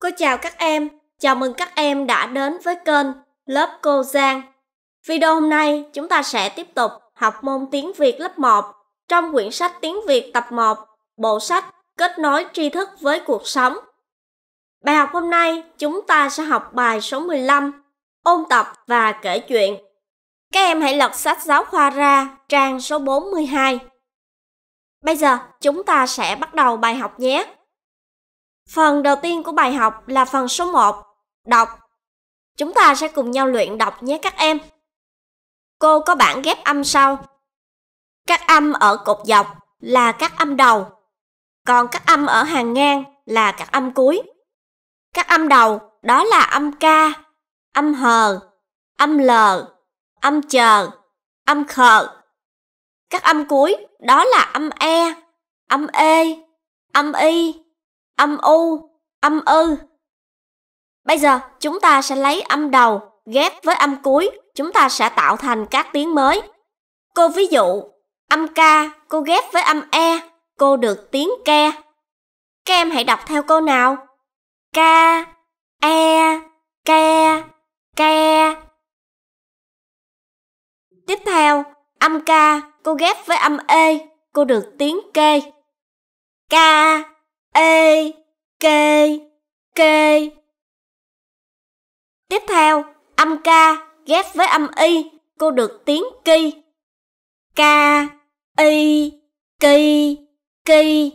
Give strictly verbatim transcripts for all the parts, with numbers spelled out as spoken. Cô chào các em, chào mừng các em đã đến với kênh Lớp Cô Giang. Video hôm nay chúng ta sẽ tiếp tục học môn tiếng Việt lớp một trong quyển sách tiếng Việt tập một, bộ sách Kết nối tri thức với cuộc sống. Bài học hôm nay chúng ta sẽ học bài số mười lăm, ôn tập và kể chuyện. Các em hãy lật sách giáo khoa ra trang số bốn mươi hai. Bây giờ chúng ta sẽ bắt đầu bài học nhé. Phần đầu tiên của bài học là phần số một, đọc. Chúng ta sẽ cùng nhau luyện đọc nhé các em. Cô có bảng ghép âm sau. Các âm ở cột dọc là các âm đầu, còn các âm ở hàng ngang là các âm cuối. Các âm đầu đó là âm ca, âm hờ, âm lờ, âm chờ, âm khờ. Các âm cuối đó là âm e, âm ê, âm y, âm u, âm ư. Bây giờ chúng ta sẽ lấy âm đầu ghép với âm cuối, chúng ta sẽ tạo thành các tiếng mới. Cô ví dụ, âm ca cô ghép với âm e, cô được tiếng ke. Các em hãy đọc theo cô nào. Ca, e, ke, ke. Tiếp theo, âm ca cô ghép với âm e, cô được tiếng kê. Ca, ê, kê, kê. Tiếp theo, âm ca ghép với âm y, cô được tiếng ki. Ca, y, ki, ki.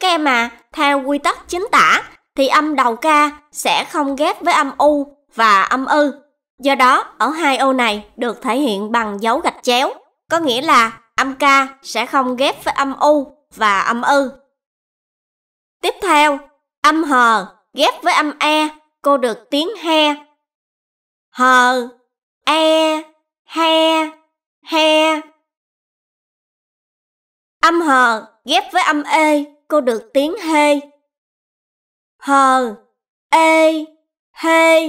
Các em à, theo quy tắc chính tả thì âm đầu ca sẽ không ghép với âm u và âm ư. Do đó, ở hai ô này được thể hiện bằng dấu gạch chéo, có nghĩa là âm ca sẽ không ghép với âm u và âm ư. Tiếp theo, âm hờ ghép với âm e, cô được tiếng he. Hờ, e, he, he. Âm hờ ghép với âm e, cô được tiếng hê. Hờ, e, hê,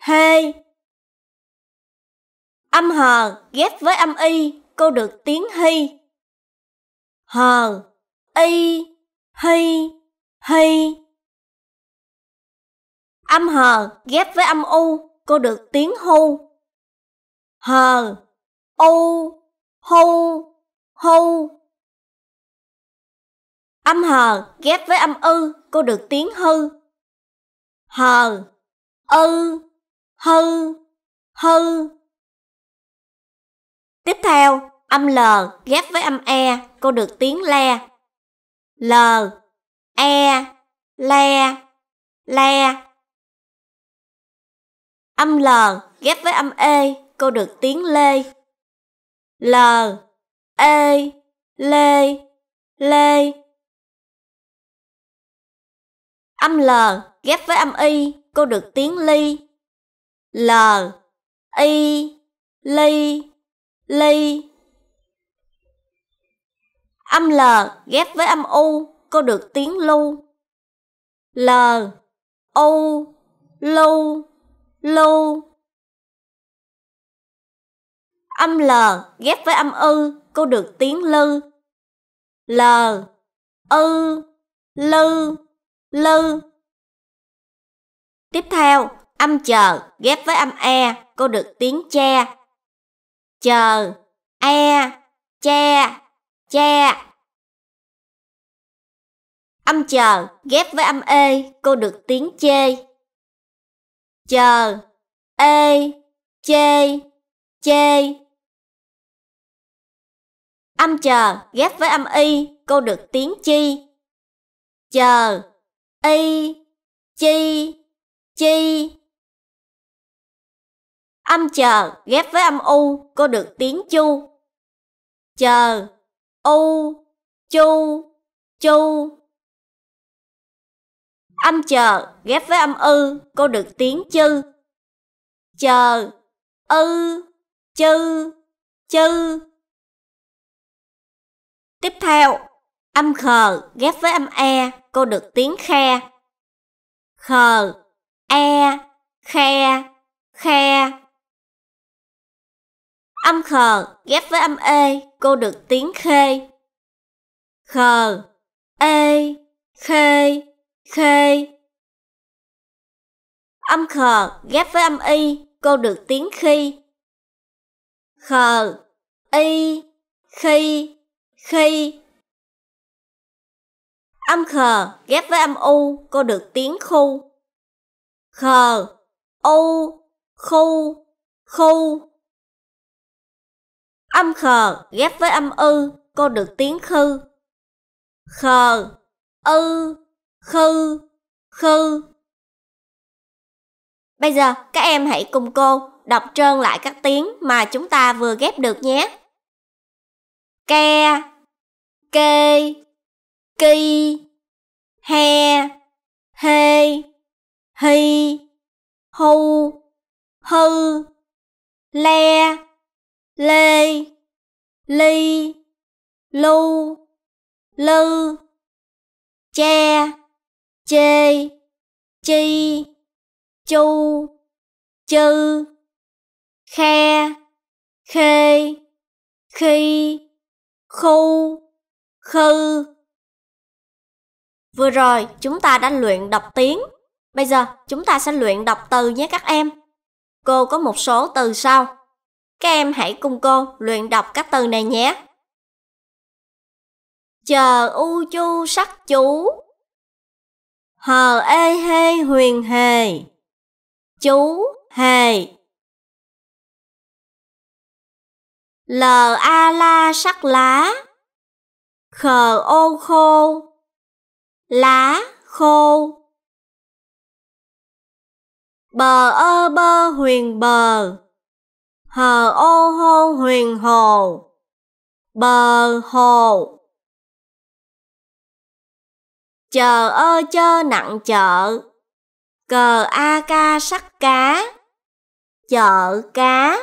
hê. Âm hờ ghép với âm y, cô được tiếng hi. Hờ, y, hi, hi. Âm hờ ghép với âm u, cô được tiếng hu. Hờ, u, hu, hu. Âm hờ ghép với âm ư, cô được tiếng hư. Hờ, ư, hư, hư. Tiếp theo, âm l ghép với âm e, cô được tiếng le. L, e, le, le. Âm l ghép với âm e, cô được tiếng lê. L, e, lê, lê. Âm l ghép với âm y, cô được tiếng ly. L, y, ly, ly. Âm l ghép với âm u, cô được tiếng lu. L, u, lu, lu. Âm l ghép với âm ư, cô được tiếng lư. L, ư, lư, lư. Tiếp theo, âm chờ ghép với âm e, cô được tiếng che. Chờ, e, che, che. Âm chờ ghép với âm e, cô được tiếng chê. Chờ, e, chê, chê. Âm chờ ghép với âm y, cô được tiếng chi. Chờ, y, chi, chi. Âm chờ ghép với âm u, cô được tiếng chu. Chờ, u, chu, chu. Âm chờ ghép với âm ư, cô được tiếng chư. Chờ, ư, chư, chư. Tiếp theo, âm khờ ghép với âm e, cô được tiếng khe. Khờ, e, khe, khe. Âm khờ ghép với âm e, cô được tiếng khê. Khờ, e, khê, khê. âm khờ ghép với âm y, cô được tiếng khi. Khờ, y, khi, khi. Âm khờ ghép với âm u, cô được tiếng khu. Khờ, u, khu, khu. Âm khờ ghép với âm ư, cô được tiếng khư. Khờ, ư, khư, khư. Bây giờ các em hãy cùng cô đọc trơn lại các tiếng mà chúng ta vừa ghép được nhé. Ke, kê, ki, he, hê, hi, hu, hư, le, lê, ly, lu, lư, che, chê, chi, chu, chư, khe, khê, khi, khu, khư. Vừa rồi chúng ta đã luyện đọc tiếng. Bây giờ chúng ta sẽ luyện đọc từ nhé các em. Cô có một số từ sau. Các em hãy cùng cô luyện đọc các từ này nhé. Chờ u chu sắc chú. Hờ ê hê huyền hề. Chú hề. Lờ a la sắc lá. Khờ ô khô. Lá khô. Bờ ơ bơ huyền bờ. Hờ ô hô huyền hồ. Bờ hồ. Chờ ơ chơ nặng chợ. Cờ a ca sắc cá. Chợ cá.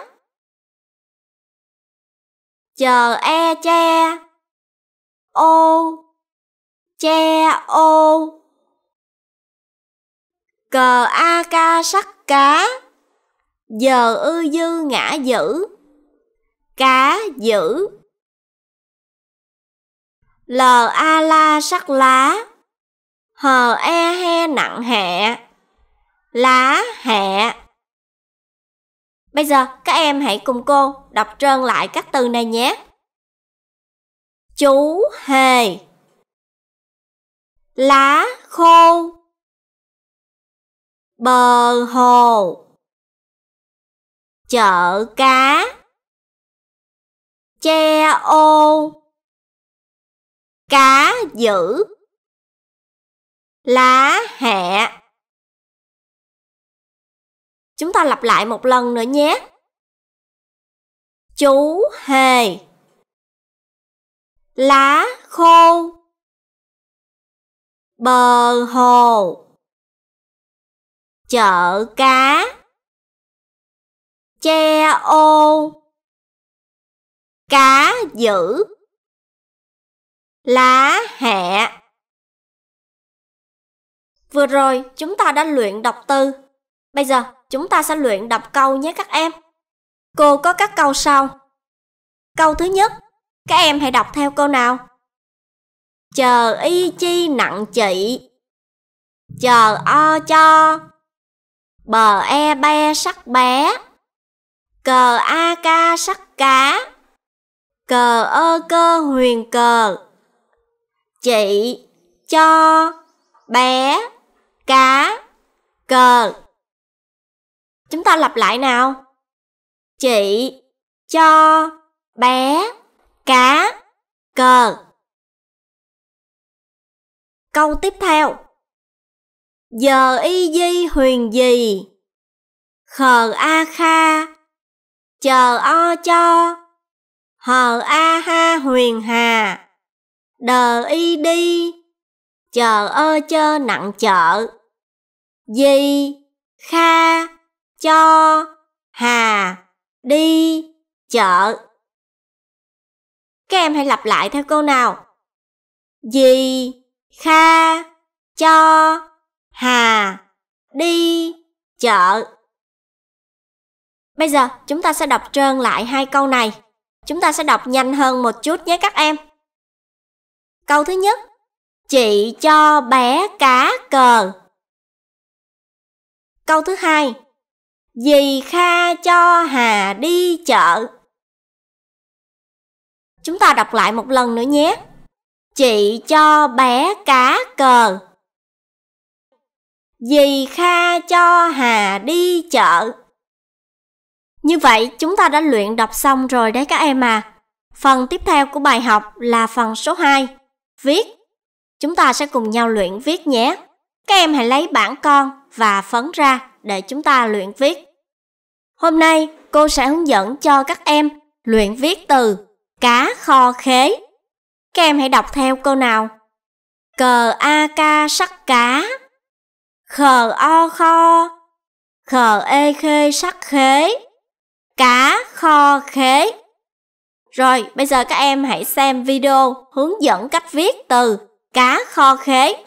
Chờ e che. Ô. Che ô. Cờ a ca sắc cá. Giờ ư dư ngã dữ. Cá dữ. Lờ a la sắc lá. Hờ e he nặng hẹ. Lá hẹ. Bây giờ các em hãy cùng cô đọc trơn lại các từ này nhé. Chú hề. Lá khô. Bờ hồ. Chợ cá. Che ô. Cá dữ. Lá hẹ. Chúng ta lặp lại một lần nữa nhé. Chú hề. Lá khô. Bờ hồ. Chợ cá. Che ô. Cá dữ. Lá hẹ. Vừa rồi chúng ta đã luyện đọc từ. Bây giờ chúng ta sẽ luyện đọc câu nhé các em. Cô có các câu sau. Câu thứ nhất, các em hãy đọc theo câu nào. Chờ y chi nặng chị. Chờ o cho. Bờ e be sắc bé. Cờ a ca sắc cá. Cờ ơ cơ huyền cờ. Chị cho. Bé, cá, cờ. Chúng ta lặp lại nào. Chị, cho, bé, cá, cờ. Câu tiếp theo. Giờ y di huyền gì. Khờ a kha. Chờ o cho. Hờ a ha huyền hà. Đờ y đi. Chờ ơ chơ nặng chợ. Di, kha, cho, hà, đi, chợ. Các em hãy lặp lại theo câu nào. Di, kha, cho, hà, đi, chợ. Bây giờ chúng ta sẽ đọc trơn lại hai câu này. Chúng ta sẽ đọc nhanh hơn một chút nhé các em. Câu thứ nhất. Chị cho bé cá cờ. Câu thứ hai. Dì Kha cho Hà đi chợ. Chúng ta đọc lại một lần nữa nhé. Chị cho bé cá cờ. Dì Kha cho Hà đi chợ. Như vậy chúng ta đã luyện đọc xong rồi đấy các em à. Phần tiếp theo của bài học là phần số hai, viết. Chúng ta sẽ cùng nhau luyện viết nhé. Các em hãy lấy bảng con và phấn ra để chúng ta luyện viết. Hôm nay cô sẽ hướng dẫn cho các em luyện viết từ cá kho khế. Các em hãy đọc theo cô nào. Cờ a ca sắc cá, khờ o kho, khờ e khê sắc khế, cá kho khế. Rồi bây giờ các em hãy xem video hướng dẫn cách viết từ cá kho khế.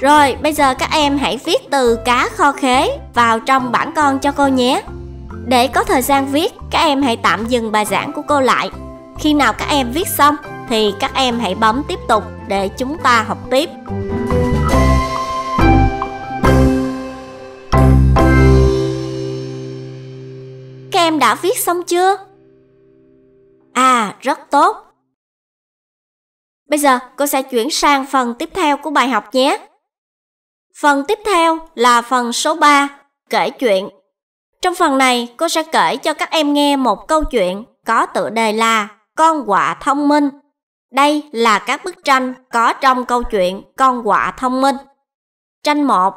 Rồi, bây giờ các em hãy viết từ cá kho khế vào trong bảng con cho cô nhé. Để có thời gian viết, các em hãy tạm dừng bài giảng của cô lại. Khi nào các em viết xong thì các em hãy bấm tiếp tục để chúng ta học tiếp. Các em đã viết xong chưa? À, rất tốt. Bây giờ cô sẽ chuyển sang phần tiếp theo của bài học nhé. Phần tiếp theo là phần số ba, kể chuyện. Trong phần này, cô sẽ kể cho các em nghe một câu chuyện có tựa đề là Con quạ thông minh. Đây là các bức tranh có trong câu chuyện Con quạ thông minh. Tranh một,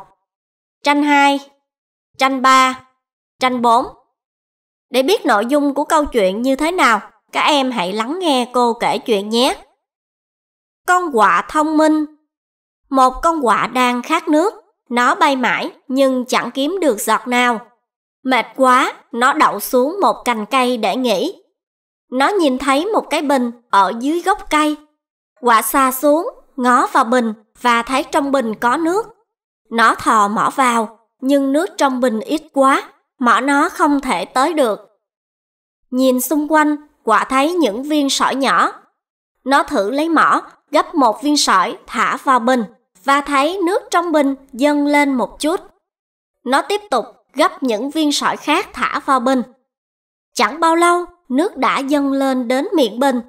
tranh hai, tranh ba, tranh bốn. Để biết nội dung của câu chuyện như thế nào, các em hãy lắng nghe cô kể chuyện nhé. Con quạ thông minh. Một con quạ đang khát nước, nó bay mãi nhưng chẳng kiếm được giọt nào. Mệt quá, nó đậu xuống một cành cây để nghỉ. Nó nhìn thấy một cái bình ở dưới gốc cây. Quạ sa xuống, ngó vào bình và thấy trong bình có nước. Nó thò mỏ vào, nhưng nước trong bình ít quá, mỏ nó không thể tới được. Nhìn xung quanh, quạ thấy những viên sỏi nhỏ. Nó thử lấy mỏ, gấp một viên sỏi thả vào bình và thấy nước trong bình dâng lên một chút. Nó tiếp tục gấp những viên sỏi khác thả vào bình. Chẳng bao lâu, nước đã dâng lên đến miệng bình.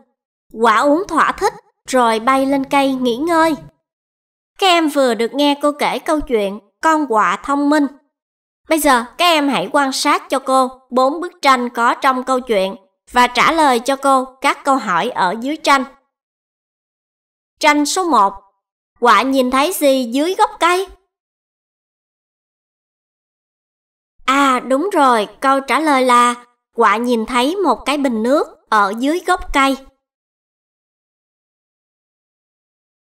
Quả uống thỏa thích rồi bay lên cây nghỉ ngơi. Các em vừa được nghe cô kể câu chuyện Con quạ thông minh. Bây giờ các em hãy quan sát cho cô bốn bức tranh có trong câu chuyện và trả lời cho cô các câu hỏi ở dưới tranh. Tranh số một. Quạ nhìn thấy gì dưới gốc cây? À đúng rồi, câu trả lời là quạ nhìn thấy một cái bình nước ở dưới gốc cây.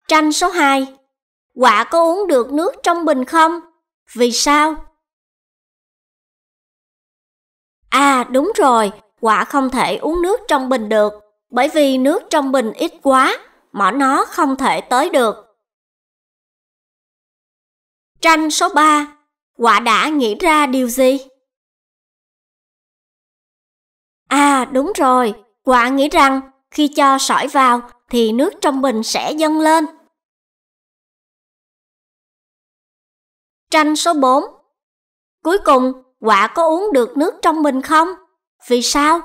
Tranh số hai. Quạ có uống được nước trong bình không? Vì sao? À đúng rồi, quạ không thể uống nước trong bình được bởi vì nước trong bình ít quá, mỏ nó không thể tới được. Tranh số ba. Quạ đã nghĩ ra điều gì? À, đúng rồi. Quạ nghĩ rằng khi cho sỏi vào thì nước trong bình sẽ dâng lên. Tranh số bốn. Cuối cùng, quạ có uống được nước trong bình không? Vì sao?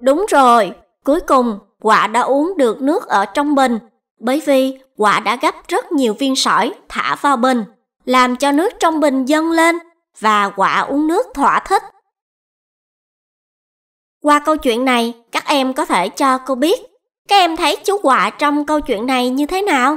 Đúng rồi, cuối cùng quạ đã uống được nước ở trong bình, bởi vì quạ đã gấp rất nhiều viên sỏi thả vào bình, làm cho nước trong bình dâng lên và quạ uống nước thỏa thích. Qua câu chuyện này, các em có thể cho cô biết các em thấy chú quạ trong câu chuyện này như thế nào?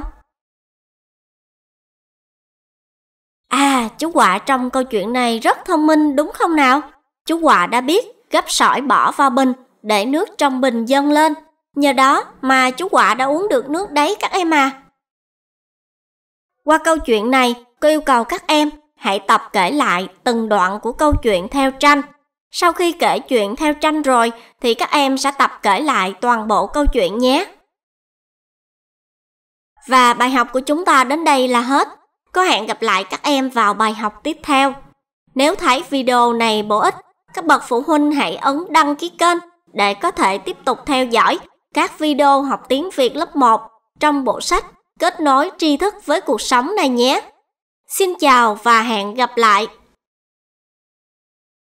À, chú quạ trong câu chuyện này rất thông minh đúng không nào? Chú quạ đã biết gấp sỏi bỏ vào bình để nước trong bình dâng lên. Nhờ đó mà chú quạ đã uống được nước đấy các em à. Qua câu chuyện này, cô yêu cầu các em hãy tập kể lại từng đoạn của câu chuyện theo tranh. Sau khi kể chuyện theo tranh rồi thì các em sẽ tập kể lại toàn bộ câu chuyện nhé. Và bài học của chúng ta đến đây là hết. Cô hẹn gặp lại các em vào bài học tiếp theo. Nếu thấy video này bổ ích, các bậc phụ huynh hãy ấn đăng ký kênh để có thể tiếp tục theo dõi các video học tiếng Việt lớp một trong bộ sách Kết nối tri thức với cuộc sống này nhé. Xin chào và hẹn gặp lại!